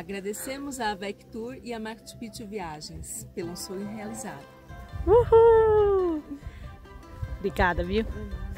Agradecemos à Vectour e à Machu Picchu Viagens pelo sonho realizado. Uhul! Obrigada, viu?